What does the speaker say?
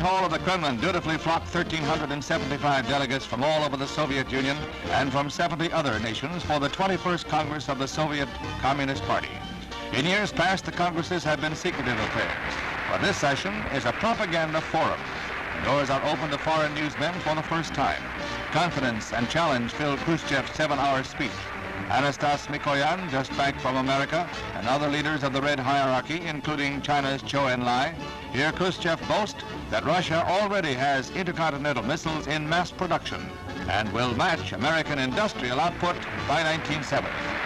hall of the Kremlin dutifully flocked 1,375 delegates from all over the Soviet Union and from 70 other nations for the 21st Congress of the Soviet Communist Party. In years past, the congresses have been secretive affairs, but this session is a propaganda forum. Doors are open to foreign newsmen for the first time. Confidence and challenge filled Khrushchev's 7-hour speech. Anastas Mikoyan, just back from America, and other leaders of the Red Hierarchy, including China's Zhou Enlai. Here Khrushchev boasts that Russia already has intercontinental missiles in mass production and will match American industrial output by 1970.